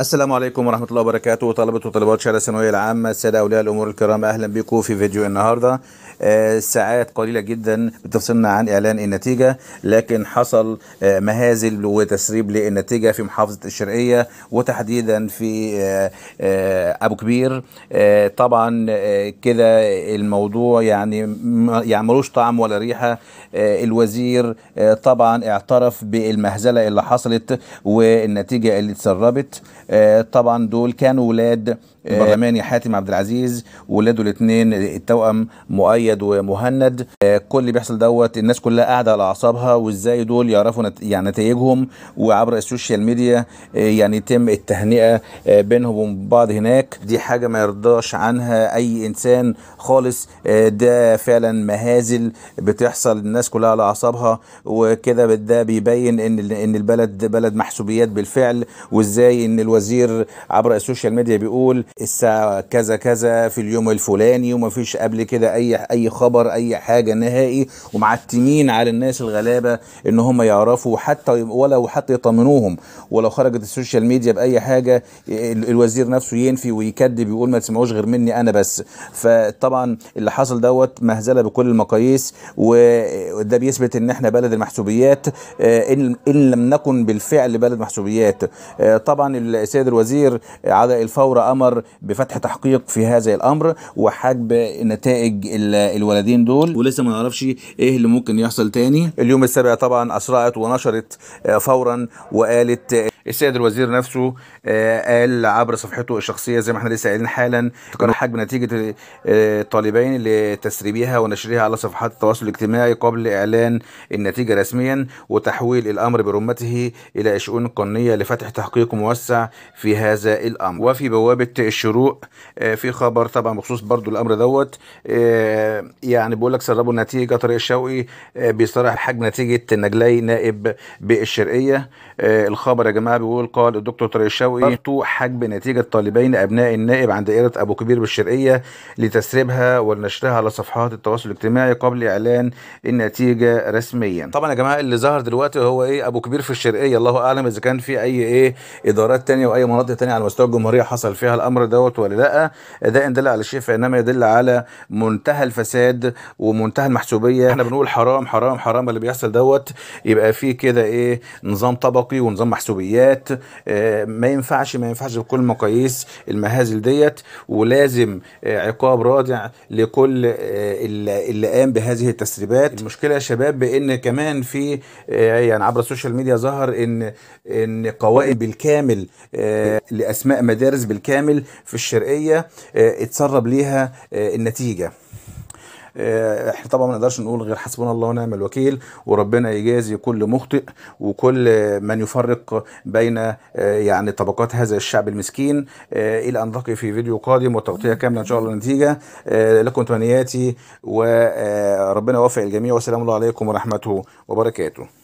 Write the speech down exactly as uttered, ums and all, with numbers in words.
السلام عليكم ورحمة الله وبركاته طلبة وطالبات شهادة الثانوية العامة، السادة أولياء الأمور الكرام، أهلا بكم في فيديو النهاردة. آه ساعات قليلة جدا بتفصلنا عن إعلان النتيجة، لكن حصل آه مهازل وتسريب للنتيجة في محافظة الشرقية وتحديدا في آه آه أبو كبير. آه طبعا آه كده الموضوع يعني يعملوش طعم ولا ريحة. آه الوزير آه طبعا اعترف بالمهزلة اللي حصلت والنتيجة اللي اتسربت. آه طبعا دول كانوا ولاد البرلماني حاتم عبد العزيز، ولاده الاثنين التوأم مؤيد ومهند. آه كل اللي بيحصل دوت الناس كلها قاعده على اعصابها، وازاي دول يعرفوا نت... يعني نتائجهم، وعبر السوشيال ميديا آه يعني يتم التهنئه آه بينهم وبين بعض هناك. دي حاجه ما يرضاش عنها اي انسان خالص. آه ده فعلا مهازل بتحصل، الناس كلها على اعصابها وكده. ده بيبين ان ان البلد بلد محسوبيات بالفعل، وازاي ان الوزير عبر السوشيال ميديا بيقول الساعة كذا كذا في اليوم الفلاني، وما فيش قبل كده اي اي خبر اي حاجه نهائي، ومعتمين على الناس الغلابه ان هم يعرفوا حتى ولو حتى يطمنوهم. ولو خرجت السوشيال ميديا باي حاجه الوزير نفسه ينفي ويكذب، يقول ما تسمعوش غير مني انا بس. فطبعا اللي حصل دوت مهزله بكل المقاييس، وده بيثبت ان احنا بلد المحسوبيات ان لم نكن بالفعل بلد محسوبيات. طبعا السيد الوزير على الفور امر بفتح تحقيق في هذا الامر وحجب نتائج الولدين دول، ولسه ما نعرفش ايه اللي ممكن يحصل تاني. اليوم السابع طبعا اسرعت ونشرت فورا، وقالت السيد الوزير نفسه قال عبر صفحته الشخصيه زي ما احنا لسه قايلين حالا، قرر حجب نتيجه طالبين لتسريبها ونشرها على صفحات التواصل الاجتماعي قبل اعلان النتيجه رسميا، وتحويل الامر برمته الى شؤون قانونيه لفتح تحقيق موسع في هذا الامر. وفي بوابه الشروق في خبر طبعا بخصوص برضو الامر دوت، يعني بيقول لك سربوا النتيجه. طارق الشوقي بيصرح بحجم نتيجه نجلي نائب بالشرقيه. الخبر يا جماعه بيقول قال الدكتور طارق الشوقي حجب نتيجه طالبين ابناء النائب عن دائره ابو كبير بالشرقيه لتسريبها ونشرها على صفحات التواصل الاجتماعي قبل اعلان النتيجه رسميا. طبعا يا جماعه اللي ظهر دلوقتي هو ايه؟ ابو كبير في الشرقيه. الله اعلم اذا كان في اي ايه ادارات ثانيه واي مناطق ثانيه على مستوى الجمهوريه حصل فيها الامر الامر دوت ولا لا. ده ان دل على شيء فانما يدل على منتهى الفساد ومنتهى المحسوبيه. احنا بنقول حرام حرام حرام اللي بيحصل دوت. يبقى في كده ايه نظام طبقي ونظام محسوبيات. آه ما ينفعش ما ينفعش بكل مقاييس المهازل ديت، ولازم آه عقاب رادع لكل آه اللي قام بهذه التسريبات. المشكله يا شباب بان كمان في آه يعني عبر السوشيال ميديا ظهر ان ان قوائم بالكامل آه لاسماء مدارس بالكامل في الشرقية اتسرب ليها النتيجة. احنا طبعا ما نقدرش نقول غير حسبنا الله ونعم الوكيل، وربنا يجازي كل مخطئ وكل من يفرق بين يعني طبقات هذا الشعب المسكين. الى ان نلتقي في فيديو قادم وتغطيه كامله ان شاء الله النتيجه. لكم تمنياتي وربنا يوفق الجميع، والسلام عليكم ورحمته وبركاته.